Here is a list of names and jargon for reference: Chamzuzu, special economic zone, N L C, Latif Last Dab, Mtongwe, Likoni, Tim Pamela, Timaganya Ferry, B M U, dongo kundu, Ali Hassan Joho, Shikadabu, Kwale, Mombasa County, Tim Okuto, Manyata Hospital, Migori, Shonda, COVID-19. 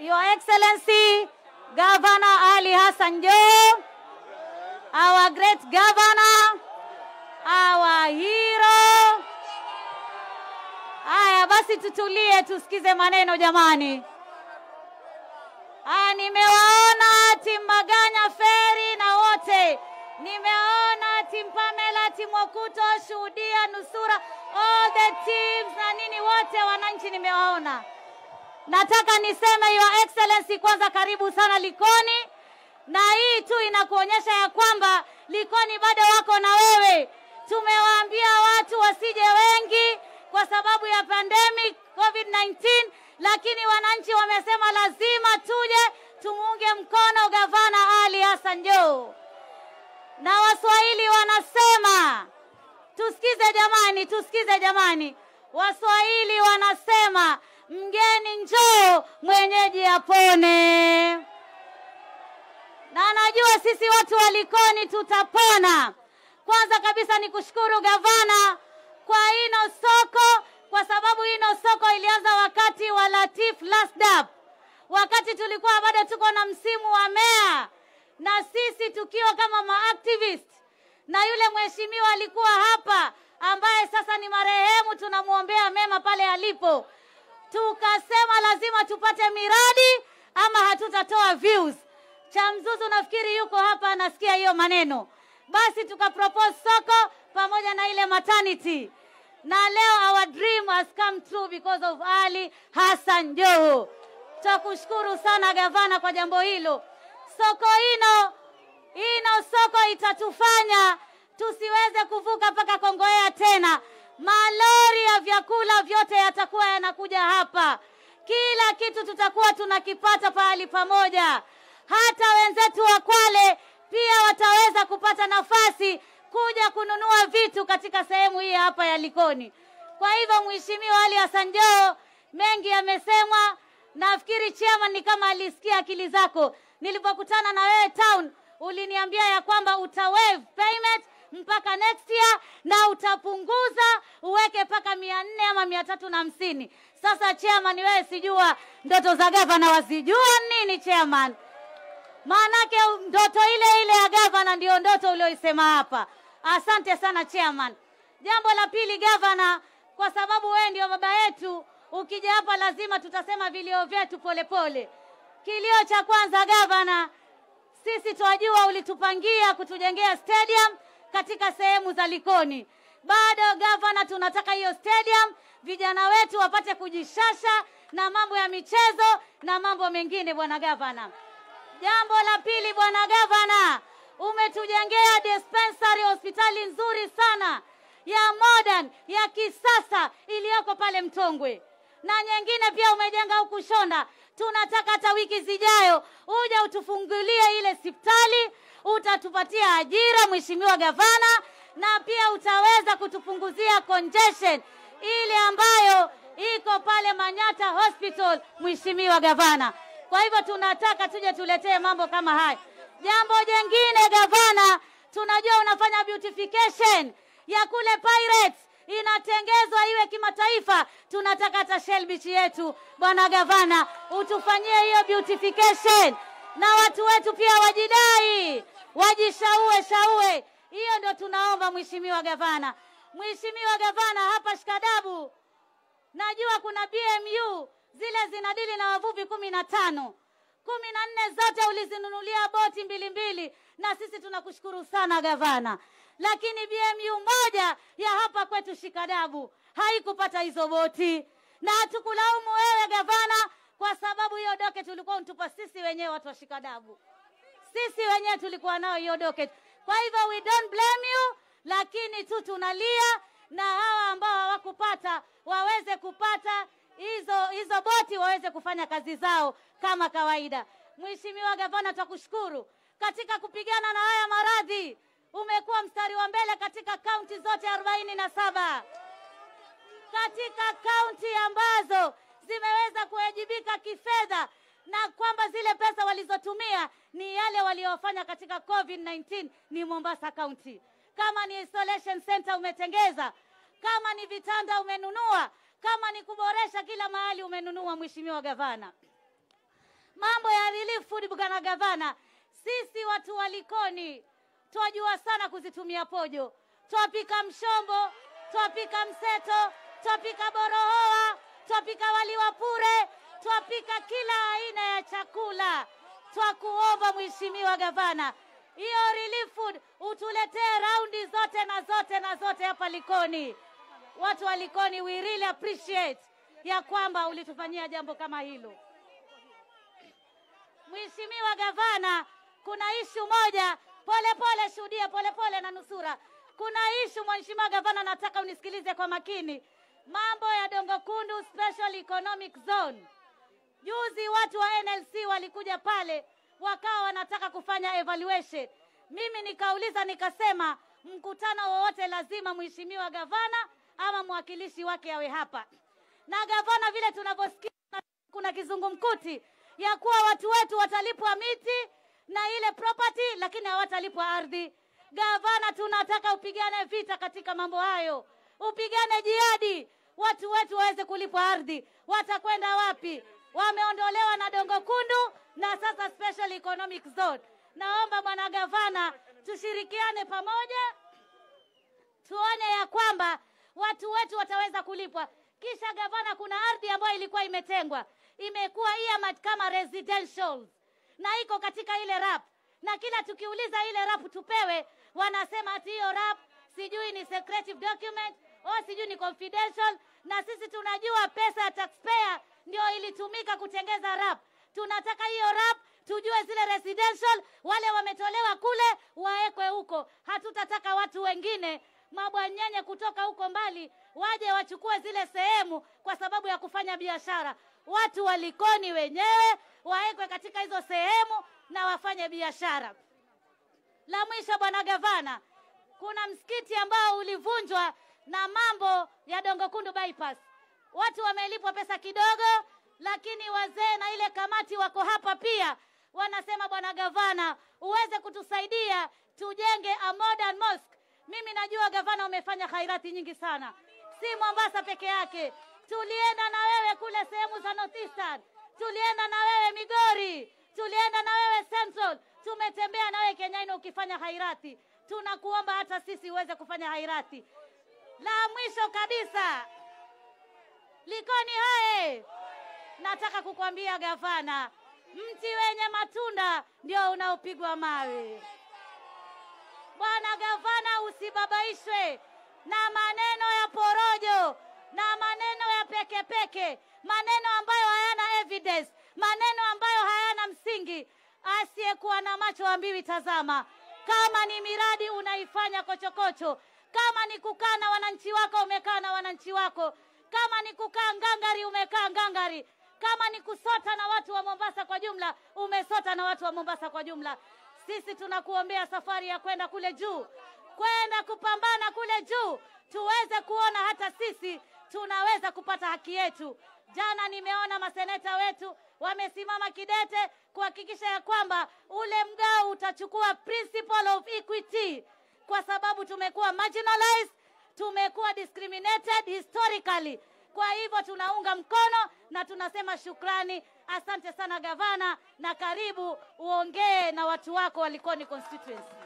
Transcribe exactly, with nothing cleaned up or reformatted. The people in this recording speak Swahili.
Your Excellency, Governor Ali Hassan Joho, our great governor, our hero. Haya basi tutulie tusikize maneno jamani. Ah, nimewaona Timaganya Ferry na wote. Nimeona Tim Pamela, Tim Okuto, Shuhudia, Nusura, all the teams na nini wote wananchi nimewaona. Nataka niseme Your Excellency kwanza karibu sana Likoni. Na hii tu inakuonyesha ya kwamba Likoni bado wako na wewe. Tumewaambia watu wasije wengi kwa sababu ya pandemic COVID nineteen, lakini wananchi wamesema lazima tuje tumuunge mkono Gavana Ali Hassan Joho. Na Waswahili wanasema, tusikize jamani, tusikize jamani. Waswahili wanasema, mgeni njoo, mwenyeji apone. Na najua sisi watu wa Likoni tutapona. Kwanza kabisa ni kushukuru Gavana kwa hino soko, kwa sababu hino soko ilianza wakati wa Latif Last Dab. Wakati tulikuwa bado tuko na msimu wa mea, na sisi tukiwa kama maaktivist, na yule mheshimiwa alikuwa hapa ambaye sasa ni marehemu, tunamuombea mema pale alipo. Tukasema lazima tupate miradi ama hatutatoa views. Chamzuzu nafikiri yuko hapa anasikia hiyo maneno. Basi tukapropose soko pamoja na ile maternity. Na leo our dream has come true because of Ali Hassan Joho. Tukushukuru sana Gavana kwa jambo hilo. Soko hino, hino soko itatufanya tusiweze kuvuka paka Kongoea tena. Malori ya vyakula vyote yatakuwa yanakuja hapa. Kila kitu tutakuwa tunakipata pahali pamoja. Hata wenzetu wa Kwale pia wataweza kupata nafasi kuja kununua vitu katika sehemu hii hapa ya Likoni. Kwa hivyo mheshimiwa Ali Hassan Joho, mengi yamesemwa. Nafikiri chairman ni kama alisikia akili zako. Nilipokutana na wewe town, uliniambia ya kwamba utawave payment mpaka next year na utapunguza uweke paka mia nne ama mia tatu na hamsini. Sasa chairman wewe sijua ndoto za gavana wasijua nini chairman? Manake ndoto ile ile ya gavana ndio ndoto ulioisema hapa. Asante sana chairman. Jambo la pili gavana, kwa sababu wewe ndio baba yetu, ukija hapa lazima tutasema vilio vyetu polepole. Kilio cha kwanza gavana, sisi twajua ulitupangia kutujengea stadium katika sehemu za Likoni. Bado gavana tunataka hiyo stadium, vijana wetu wapate kujishasha na mambo ya michezo na mambo mengine bwana gavana. Jambo la pili bwana gavana, umetujengea dispensary, hospitali nzuri sana ya modern, ya kisasa iliyoko pale Mtongwe. Na nyingine pia umejenga huku Shonda. Tunataka hata wiki zijayo uje utufungulie ile hospitali, utatupatia ajira mheshimiwa gavana, na pia utaweza kutupunguzia congestion ile ambayo iko pale Manyata Hospital mheshimiwa gavana. Kwa hivyo tunataka tuje tuletee mambo kama haya. Jambo jengine gavana, tunajua unafanya beautification ya kule Pirates, inatengezwa iwe kimataifa. Tunataka hata Shell Beach yetu bwana gavana utufanyie hiyo beautification, na watu wetu pia wajidai, wajishaue shaue. Hiyo ndio tunaomba mheshimiwa gavana. Mheshimiwa gavana, hapa Shikadabu najua kuna B M U zile zinadili na wavuvi kumi na tano. kumi na nne zote ulizinunulia boti mbili mbili, na sisi tunakushukuru sana gavana. Lakini B M U moja ya hapa kwetu Shikadabu haikupata hizo boti. Na hatukulaumu wewe gavana, kwa sababu hiyo docket tulikuwa unatupa sisi wenyewe watu wa Shikadabu. Sisi wenyewe tulikuwa nao hiyo docket. Kwa hivyo we don't blame you, lakini tu tunalia na hawa ambao hawakupata waweze kupata hizo hizo boti, waweze kufanya kazi zao kama kawaida. Mheshimiwa gavana tukushukuru. Katika kupigana na haya maradhi umekuwa mstari wa mbele katika kaunti zote arobaini na saba. Katika kaunti ambazo zimeweza kuwajibika kifedha, na kwamba zile pesa walizotumia ni yale waliofanya katika COVID nineteen ni Mombasa County. Kama ni isolation center umetengeza, kama ni vitanda umenunua, kama ni kuboresha kila mahali umenunua mheshimiwa gavana. mambo ya relief food bwana gavana. Sisi watu wa Likoni twajua sana kuzitumia pojo. Twapika mshombo, twapika mseto, twapika borohoa, twapika wali wa pure, twapika kila aina ya chakula. Twakuomba mheshimiwa gavana, hiyo relief food utuletee raundi zote na zote na zote hapa Likoni. Watu wa Likoni, we really appreciate ya kwamba ulitufanyia jambo kama hilo. Mheshimiwa gavana, kuna issue moja, pole pole shuhudia, pole pole na nusura. Kuna issue mheshimiwa gavana, nataka unisikilize kwa makini. Mambo ya dongo kundu special economic zone. Juzi watu wa N L C walikuja pale, wakawa wanataka kufanya evaluation. Mimi nikauliza nikasema, mkutano wowote lazima mheshimiwa gavana ama mwakilishi wake awe hapa. Na gavana vile tunavyosikia kuna kizungumkuti ya kuwa watu wetu watalipwa miti na ile property lakini hawatalipwa ardhi. Gavana, tunataka upigane vita katika mambo hayo. Upigane jihadi watu wetu waweze kulipwa ardhi. Watakwenda wapi? Wameondolewa na dongo kundu na sasa special economic zone. Naomba bwana gavana tushirikiane pamoja, tuone ya kwamba watu wetu wataweza kulipwa. Kisha gavana, kuna ardhi ambayo ilikuwa imetengwa, imekuwa earmarked kama residential na iko katika ile rap, na kila tukiuliza ile rap tupewe, wanasema ati hiyo rap sijui ni secretive document au sijui ni confidential, na sisi tunajua pesa ya taxpayer ndio ilitumika kutengeza rap. Tunataka hiyo rap tujue zile residential, wale wametolewa kule waekwe huko. Hatutataka watu wengine mabwanyenye kutoka huko mbali waje wachukue zile sehemu kwa sababu ya kufanya biashara. Watu wa Likoni wenyewe waekwe katika hizo sehemu na wafanye biashara. La mwisho bwana gavana, kuna msikiti ambao ulivunjwa na mambo ya dongo kundu bypass. Watu wamelipwa pesa kidogo, lakini wazee na ile kamati wako hapa pia wanasema bwana gavana uweze kutusaidia tujenge a modern mosque. Mimi najua gavana umefanya khairati nyingi sana. Si Mombasa peke yake. Tulienda na wewe kule sehemu za North Eastern. Tulienda na wewe Migori. Tulienda na wewe Central. Tumetembea na wewe Kenyaino ukifanya khairati. Tunakuomba hata sisi uweze kufanya khairati. La mwisho kabisa, Likoni hae, nataka kukwambia gavana, mti wenye matunda ndio unaopigwa mawe. Bwana gavana, usibabaishwe na maneno ya porojo, na maneno ya peke peke, maneno ambayo hayana evidence, maneno ambayo hayana msingi. Asiyekuwa na macho ambiwi tazama. Kama ni miradi unaifanya kochokocho, kama ni kukaa na wananchi wako umekaa na wananchi wako, kama ni kukaa ngangari umekaa ngangari, kama ni kusota na watu wa Mombasa kwa jumla umesota na watu wa Mombasa kwa jumla. Sisi tunakuombea safari ya kwenda kule juu, kwenda kupambana kule juu, tuweze kuona hata sisi tunaweza kupata haki yetu. Jana nimeona maseneta wetu wamesimama kidete kuhakikisha ya kwamba ule mgao utachukua principle of equity, kwa sababu tumekuwa marginalized, tumekuwa discriminated historically. Kwa hivyo tunaunga mkono na tunasema shukrani. Asante sana gavana, na karibu uongee na watu wako wa Likoni constituency.